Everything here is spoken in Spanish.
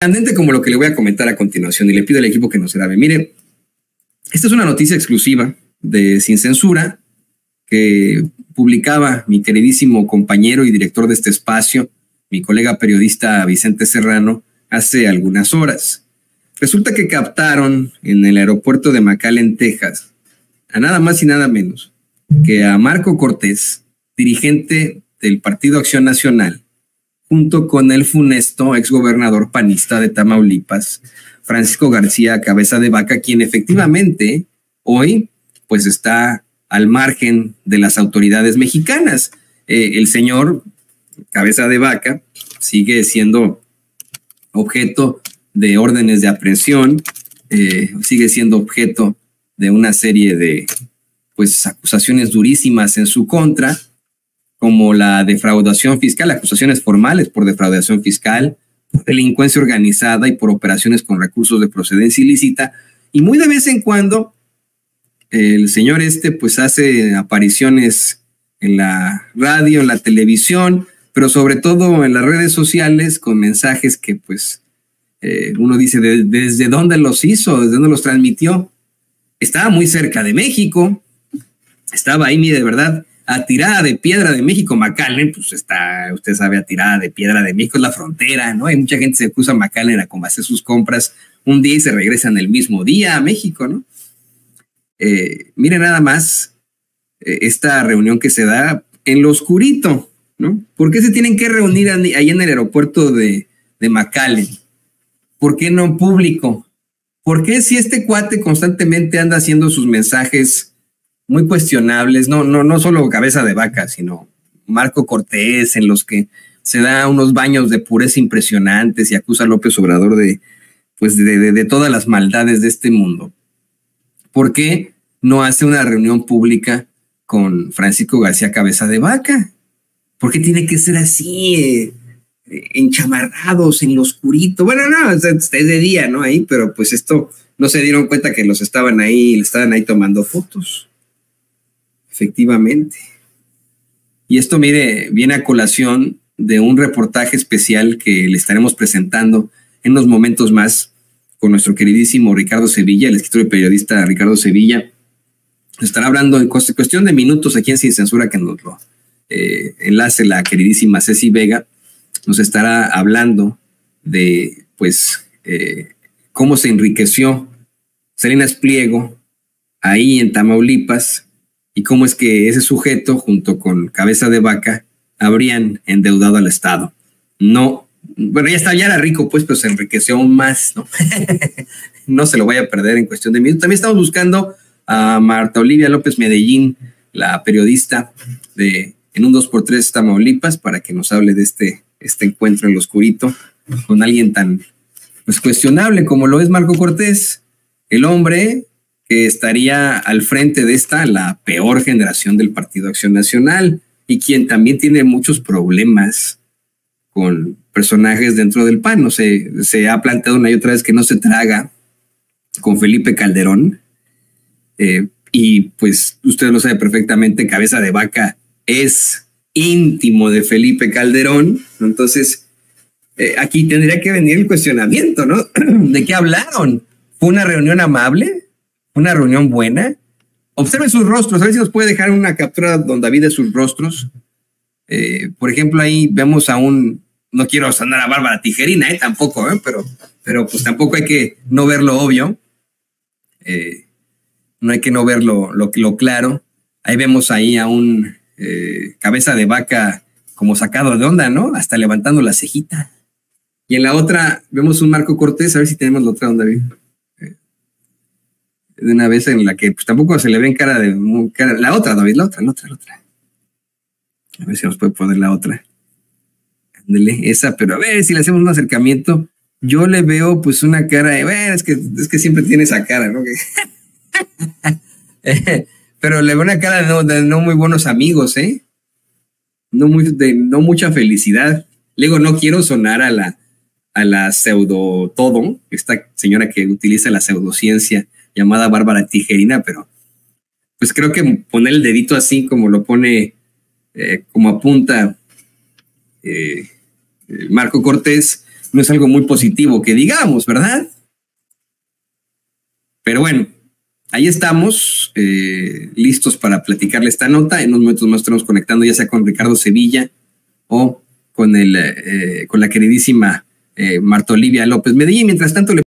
Candente como lo que le voy a comentar a continuación, y le pido al equipo que nos grabe. Mire, esta es una noticia exclusiva de Sin Censura que publicaba mi queridísimo compañero y director de este espacio, mi colega periodista Vicente Serrano, hace algunas horas. Resulta que captaron en el aeropuerto de McAllen, Texas, a nada más y nada menos que a Marko Cortés, dirigente del Partido Acción Nacional, junto con el funesto exgobernador panista de Tamaulipas, Francisco García Cabeza de Vaca, quien efectivamente hoy pues está al margen de las autoridades mexicanas. El señor Cabeza de Vaca sigue siendo objeto de órdenes de aprehensión, sigue siendo objeto de una serie de acusaciones durísimas en su contra, como la defraudación fiscal, acusaciones formales por defraudación fiscal, por delincuencia organizada y por operaciones con recursos de procedencia ilícita. Y muy de vez en cuando el señor hace apariciones en la radio, en la televisión, pero sobre todo en las redes sociales con mensajes que uno dice desde dónde los hizo, desde dónde los transmitió. Estaba muy cerca de México, estaba ahí, mire, de verdad, a tirada de piedra de México. McAllen, usted sabe, a tirada de piedra de México, es la frontera, ¿no? Hay mucha gente que se cruza McAllen a hacer sus compras un día y se regresan el mismo día a México, ¿no? Mire nada más esta reunión que se da en lo oscurito, ¿no? ¿Por qué se tienen que reunir ahí en el aeropuerto de McAllen? ¿Por qué no en público? ¿Por qué si este cuate constantemente anda haciendo sus mensajes muy cuestionables, no solo Cabeza de Vaca, sino Marko Cortés, en los que se da unos baños de pureza impresionantes y acusa a López Obrador de todas las maldades de este mundo? ¿Por qué no hace una reunión pública con Francisco García Cabeza de Vaca? ¿Por qué tiene que ser así, enchamarrados, en lo oscurito? Bueno, no, es de día, ¿no? Ahí, pero no se dieron cuenta que los estaban ahí, le estaban ahí tomando fotos. Efectivamente. Y esto, mire, viene a colación de un reportaje especial que le estaremos presentando en unos momentos más con nuestro queridísimo Ricardo Sevilla, el escritor y periodista Ricardo Sevilla. Estará hablando en cuestión de minutos aquí en Sin Censura, que nos lo enlace la queridísima Ceci Vega. Nos estará hablando de, cómo se enriqueció Salinas Pliego ahí en Tamaulipas, y cómo es que ese sujeto, junto con Cabeza de Vaca, habrían endeudado al Estado. No, bueno, ya era rico, pero se enriqueció aún más, ¿no? No se lo vaya a perder en cuestión de minutos. También estamos buscando a Marta Olivia López Medellín, la periodista de En un 2x3 Tamaulipas, para que nos hable de este encuentro en lo oscurito con alguien tan cuestionable como lo es Marko Cortés, el hombre que estaría al frente de la peor generación del Partido Acción Nacional, y quien también tiene muchos problemas con personajes dentro del PAN. No sé, se ha planteado una y otra vez que no se traga con Felipe Calderón. Y usted lo sabe perfectamente, Cabeza de Vaca es íntimo de Felipe Calderón. Entonces, aquí tendría que venir el cuestionamiento, ¿no? ¿De qué hablaron? ¿Fue una reunión amable? ¿Una reunión buena? Observen sus rostros, a ver si nos puede dejar una captura don David de sus rostros. Por ejemplo, ahí vemos a no quiero sonar a Bárbara Tijerina, tampoco, pero tampoco hay que no ver lo obvio, no hay que no ver lo claro. Ahí vemos a un Cabeza de Vaca como sacado de onda, ¿no? Hasta levantando la cejita. Y en la otra vemos un Marko Cortés, a ver si tenemos la otra, don David. De una vez en la que tampoco se le ven cara de... La otra, David, la otra. A ver si nos puede poner la otra. Ándale, esa, pero a ver si le hacemos un acercamiento. Yo le veo una cara de... Bueno, es que siempre tiene esa cara, ¿no? Pero le veo una cara de no muy buenos amigos, ¿eh? No mucha felicidad. Luego no quiero sonar a la pseudo todo, esta señora que utiliza la pseudociencia llamada Bárbara Tijerina, pero creo que poner el dedito así como lo pone, como apunta Marko Cortés, no es algo muy positivo que digamos, ¿verdad? Pero bueno, ahí estamos, listos para platicarle esta nota. En unos momentos más estaremos conectando, ya sea con Ricardo Sevilla o con la queridísima Marta Olivia López Medellín. Mientras tanto, le